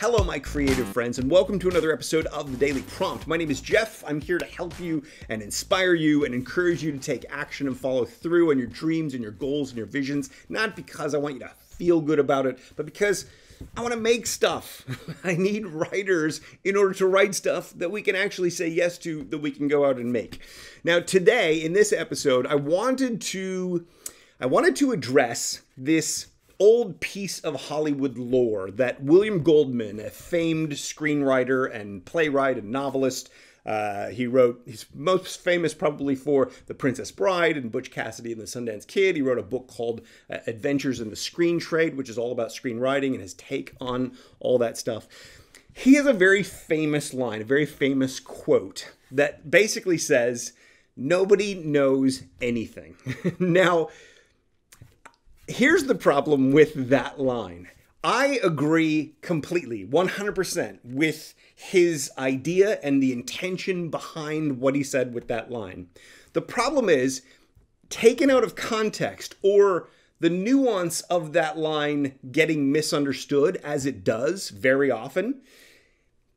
Hello, my creative friends, and welcome to another episode of The Daily Prompt. My name is Jeff. I'm here to help you and inspire you and encourage you to take action and follow through on your dreams and your goals and your visions, not because I want you to feel good about it, but because I want to make stuff. I need writers in order to write stuff that we can actually say yes to, that we can go out and make. Now, today, in this episode, I wanted to address this old piece of Hollywood lore that William Goldman, a famed screenwriter and playwright and novelist, he wrote, he's most famous probably for The Princess Bride and Butch Cassidy and The Sundance Kid. He wrote a book called Adventures in the Screen Trade, which is all about screenwriting and his take on all that stuff. He has a very famous line, a very famous quote that basically says, "Nobody knows anything." Now, here's the problem with that line. I agree completely, 100% with his idea and the intention behind what he said with that line. The problem is, taken out of context or the nuance of that line getting misunderstood, as it does very often,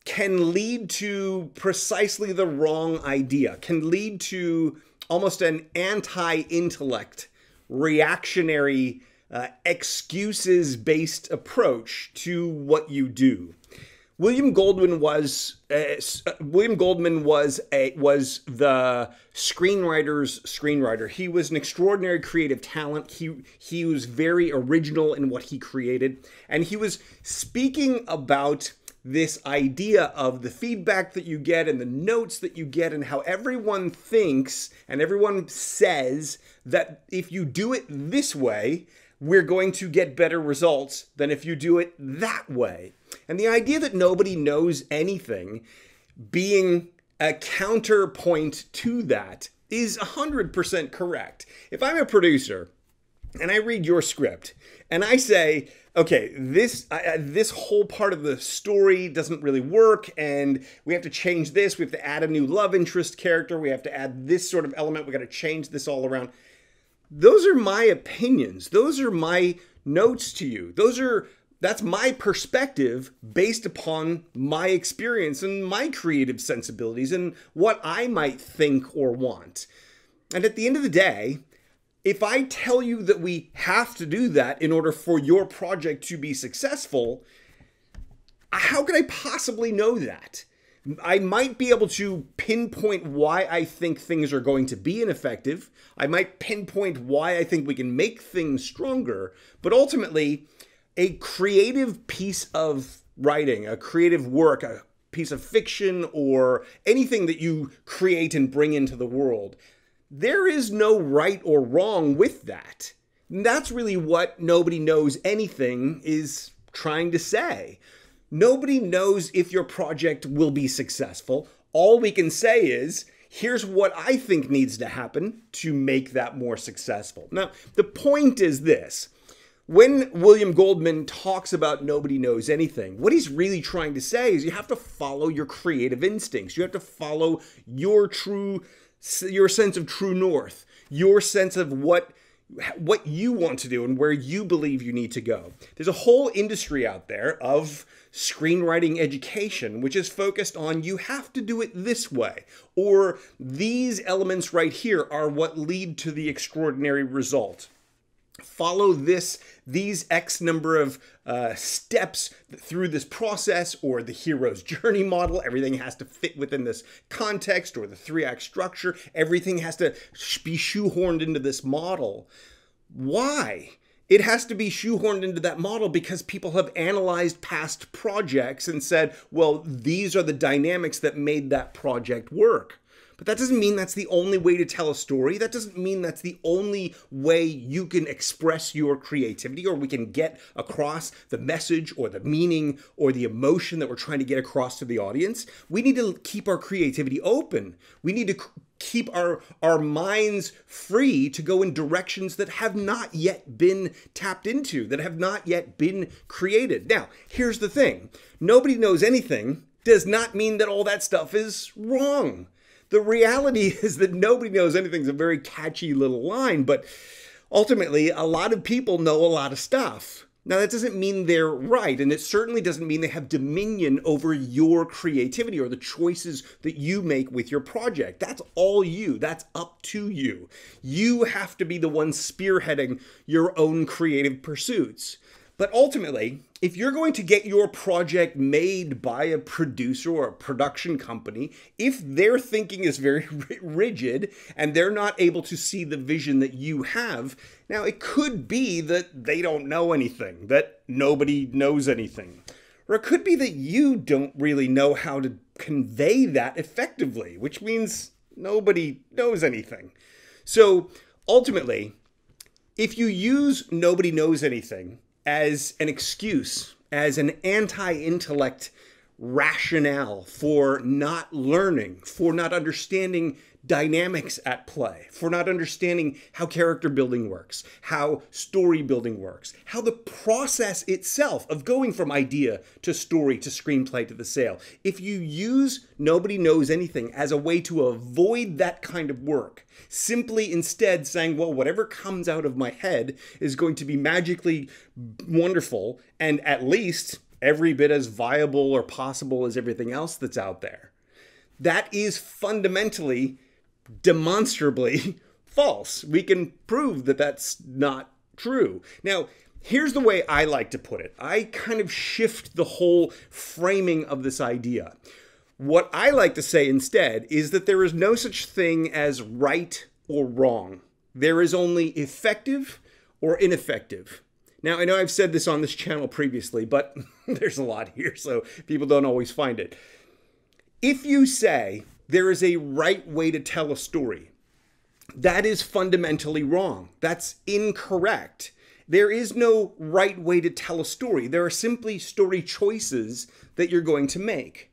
can lead to precisely the wrong idea, can lead to almost an anti-intellect reactionary excuses-based approach to what you do. William Goldman was the screenwriter's screenwriter. He was an extraordinary creative talent. He was very original in what he created, and he was speaking about this idea of the feedback that you get and the notes that you get and how everyone thinks and everyone says that if you do it this way, we're going to get better results than if you do it that way. And the idea that nobody knows anything being a counterpoint to that is 100% correct. If I'm a producer and I read your script and I say, okay, this whole part of the story doesn't really work, and we have to change this, we have to add a new love interest character, we have to add this sort of element, we got to change this all around. Those are my opinions. Those are my notes to you. That's my perspective based upon my experience and my creative sensibilities and what I might think or want. And at the end of the day, if I tell you that we have to do that in order for your project to be successful, how could I possibly know that? I might be able to pinpoint why I think things are going to be ineffective. I might pinpoint why I think we can make things stronger. But ultimately, a creative piece of writing, a creative work, a piece of fiction, or anything that you create and bring into the world, there is no right or wrong with that. And that's really what nobody knows anything is trying to say. Nobody knows if your project will be successful. All we can say is, here's what I think needs to happen to make that more successful. Now, the point is this. When William Goldman talks about nobody knows anything, what he's really trying to say is you have to follow your creative instincts. You have to follow your sense of true north, your sense of what you want to do and where you believe you need to go. There's a whole industry out there of screenwriting education, which is focused on you have to do it this way, or these elements right here are what lead to the extraordinary result. Follow these X number of steps through this process, or the hero's journey model. Everything has to fit within this context, or the 3-act structure. Everything has to be shoehorned into this model. Why? It has to be shoehorned into that model because people have analyzed past projects and said, well, these are the dynamics that made that project work. But that doesn't mean that's the only way to tell a story. That doesn't mean that's the only way you can express your creativity, or we can get across the message or the meaning or the emotion that we're trying to get across to the audience. We need to keep our creativity open. We need to keep our minds free to go in directions that have not yet been tapped into, that have not yet been created. Now, here's the thing. Nobody knows anything does not mean that all that stuff is wrong. The reality is that nobody knows anything is a very catchy little line, but ultimately, a lot of people know a lot of stuff. Now, that doesn't mean they're right, and it certainly doesn't mean they have dominion over your creativity or the choices that you make with your project. That's all you. That's up to you. You have to be the one spearheading your own creative pursuits. But ultimately, if you're going to get your project made by a producer or a production company, if their thinking is very rigid and they're not able to see the vision that you have, now it could be that they don't know anything, that nobody knows anything. Or it could be that you don't really know how to convey that effectively, which means nobody knows anything. So ultimately, if you use nobody knows anything as an excuse, as an anti-intellect rationale for not learning, for not understanding dynamics at play, for not understanding how character building works, how story building works, how the process itself of going from idea to story to screenplay to the sale. If you use nobody knows anything as a way to avoid that kind of work, simply instead saying, well, whatever comes out of my head is going to be magically wonderful and at least every bit as viable or possible as everything else that's out there. That is fundamentally, demonstrably false. We can prove that that's not true. Now, here's the way I like to put it. I kind of shift the whole framing of this idea. What I like to say instead is that there is no such thing as right or wrong. There is only effective or ineffective. Now, I know I've said this on this channel previously, but there's a lot here, so people don't always find it. If you say there is a right way to tell a story, that is fundamentally wrong. That's incorrect. There is no right way to tell a story. There are simply story choices that you're going to make.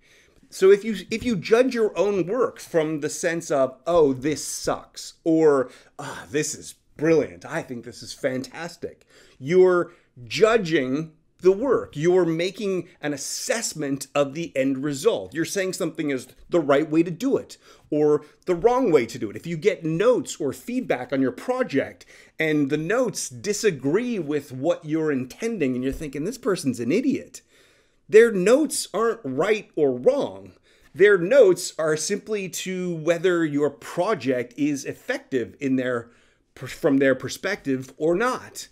So if you judge your own work from the sense of, oh, this sucks, or ah, this is brilliant, I think this is fantastic, you're judging the work. You're making an assessment of the end result. You're saying something is the right way to do it or the wrong way to do it. If you get notes or feedback on your project and the notes disagree with what you're intending and you're thinking, this person's an idiot, their notes aren't right or wrong. Their notes are simply to whether your project is effective in from their perspective or not.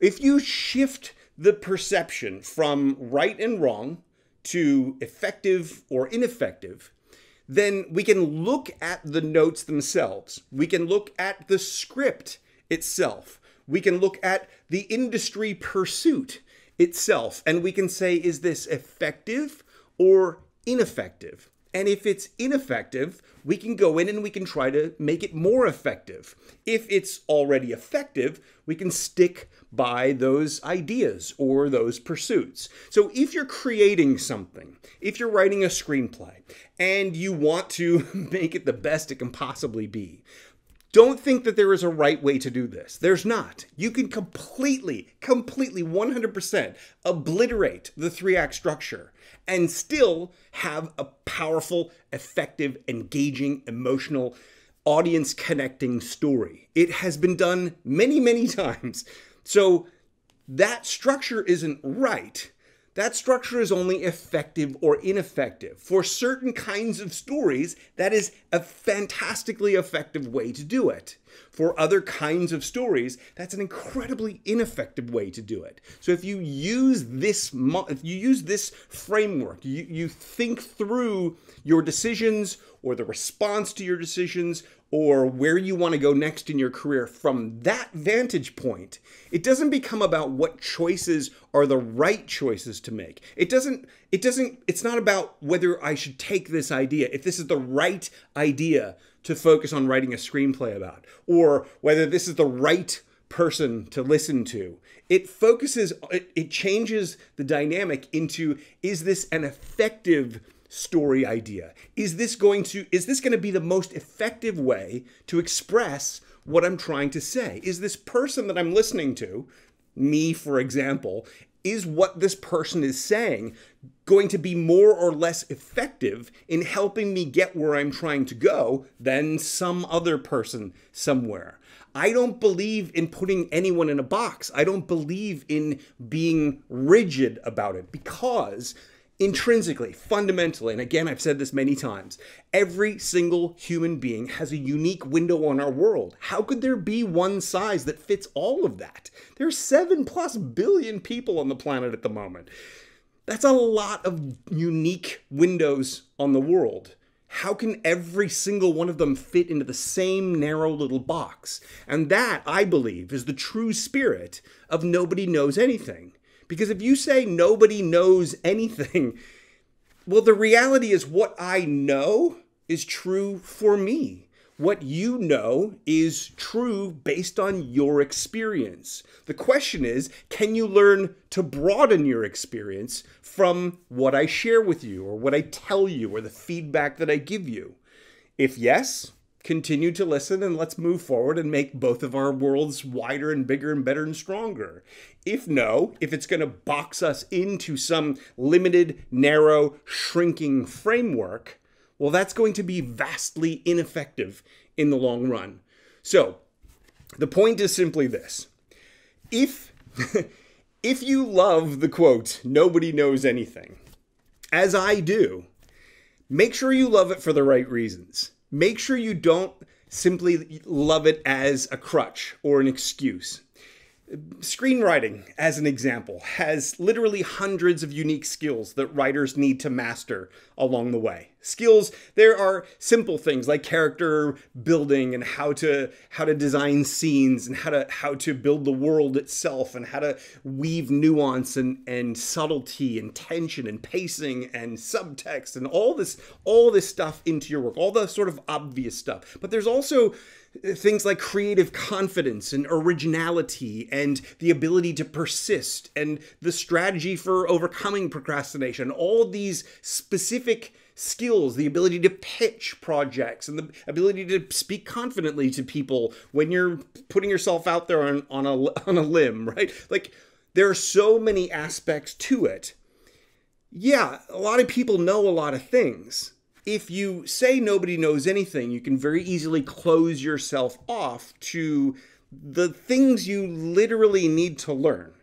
If you shift the perception from right and wrong to effective or ineffective, then we can look at the notes themselves. We can look at the script itself. We can look at the industry pursuit itself, and we can say, is this effective or ineffective? And if it's ineffective, we can go in and we can try to make it more effective. If it's already effective, we can stick by those ideas or those pursuits. So if you're creating something, if you're writing a screenplay and you want to make it the best it can possibly be, don't think that there is a right way to do this. There's not. You can completely, 100% obliterate the three-act structure and still have a powerful, effective, engaging, emotional, audience-connecting story. It has been done many, many times. So that structure isn't right. That structure is only effective or ineffective. For certain kinds of stories, that is a fantastically effective way to do it. For other kinds of stories, that's an incredibly ineffective way to do it. So if you use this, framework, you think through your decisions or the response to your decisions or where you want to go next in your career from that vantage point, it doesn't become about what choices are the right choices to make. It's not about whether I should take this idea, if this is the right idea to focus on writing a screenplay about, or whether this is the right person to listen to. It changes the dynamic into, is this an effective story idea? Is this going to be the most effective way to express what I'm trying to say? Is this person that I'm listening to, me for example, is what this person is saying going to be more or less effective in helping me get where I'm trying to go than some other person somewhere? I don't believe in putting anyone in a box. I don't believe in being rigid about it, because intrinsically, fundamentally, and again, I've said this many times, every single human being has a unique window on our world. How could there be one size that fits all of that? There's 7+ billion people on the planet at the moment. That's a lot of unique windows on the world. How can every single one of them fit into the same narrow little box? And that, I believe, is the true spirit of nobody knows anything. Because if you say nobody knows anything, well, the reality is what I know is true for me. What you know is true based on your experience. The question is, can you learn to broaden your experience from what I share with you or what I tell you or the feedback that I give you? If yes, continue to listen and let's move forward and make both of our worlds wider and bigger and better and stronger. If no, if it's going to box us into some limited, narrow, shrinking framework, well, that's going to be vastly ineffective in the long run. So the point is simply this. If you love the quote, nobody knows anything, as I do, make sure you love it for the right reasons. Make sure you don't simply love it as a crutch or an excuse. Screenwriting, as an example, has literally hundreds of unique skills that writers need to master along the way. Skills, there are simple things like character building and how to design scenes and how to build the world itself and how to weave nuance and subtlety and tension and pacing and subtext and all this stuff into your work, all the sort of obvious stuff. But there's also things like creative confidence and originality and the ability to persist and the strategy for overcoming procrastination, all these specific skills, the ability to pitch projects and the ability to speak confidently to people when you're putting yourself out there on a limb, right? Like, there are so many aspects to it. Yeah, a lot of people know a lot of things. If you say nobody knows anything, you can very easily close yourself off to the things you literally need to learn.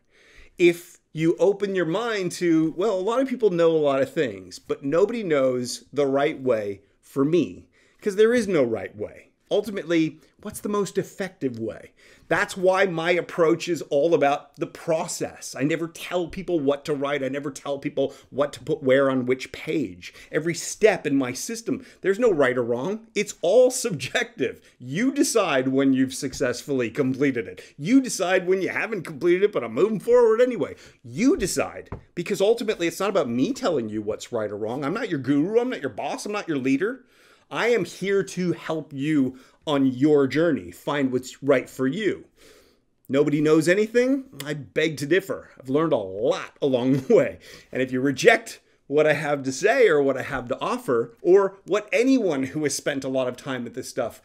If you open your mind to, well, a lot of people know a lot of things, but nobody knows the right way for me, because there is no right way. Ultimately, what's the most effective way? That's why my approach is all about the process. I never tell people what to write. I never tell people what to put where on which page. Every step in my system, there's no right or wrong. It's all subjective. You decide when you've successfully completed it. You decide when you haven't completed it, but I'm moving forward anyway. You decide, because ultimately it's not about me telling you what's right or wrong. I'm not your guru. I'm not your boss. I'm not your leader. I am here to help you on your journey, find what's right for you. Nobody knows anything? I beg to differ. I've learned a lot along the way. And if you reject what I have to say or what I have to offer, or what anyone who has spent a lot of time with this stuff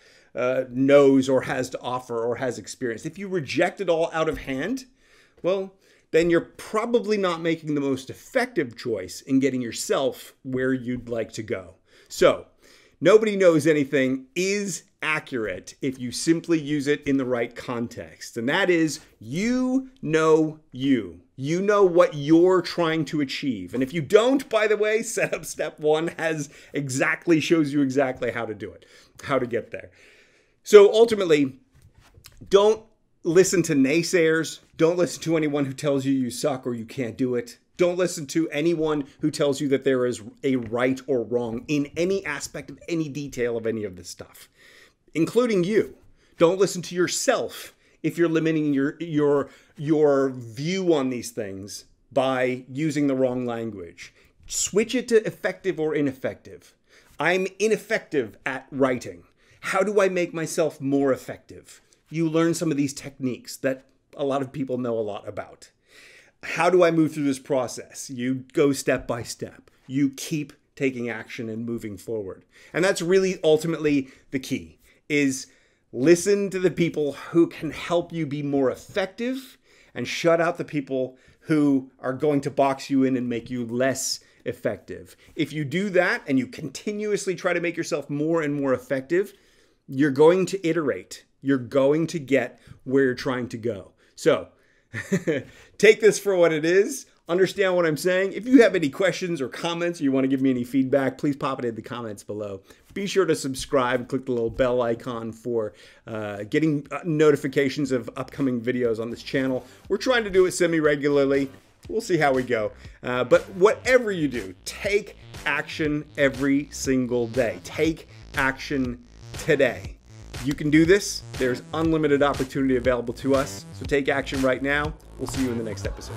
knows or has to offer or has experienced, if you reject it all out of hand, well, then you're probably not making the most effective choice in getting yourself where you'd like to go. So, nobody knows anything is accurate if you simply use it in the right context. And that is, you know you. You know what you're trying to achieve. And if you don't, by the way, setup step one shows you exactly how to do it, how to get there. So ultimately, don't listen to naysayers. Don't listen to anyone who tells you you suck or you can't do it. Don't listen to anyone who tells you that there is a right or wrong in any aspect of any detail of any of this stuff, including you. Don't listen to yourself if you're limiting your view on these things by using the wrong language. Switch it to effective or ineffective. I'm ineffective at writing. How do I make myself more effective? You learn some of these techniques that a lot of people know a lot about. How do I move through this process? You go step by step. You keep taking action and moving forward. And that's really ultimately the key, is listen to the people who can help you be more effective and shut out the people who are going to box you in and make you less effective. If you do that and you continuously try to make yourself more and more effective, you're going to iterate. you're going to get where you're trying to go. So take this for what it is. Understand what I'm saying. If you have any questions or comments, or you want to give me any feedback, please pop it in the comments below. Be sure to subscribe and click the little bell icon for getting notifications of upcoming videos on this channel. We're trying to do it semi-regularly. We'll see how we go. But whatever you do, take action every single day. Take action today. You can do this. There's unlimited opportunity available to us. So take action right now. We'll see you in the next episode.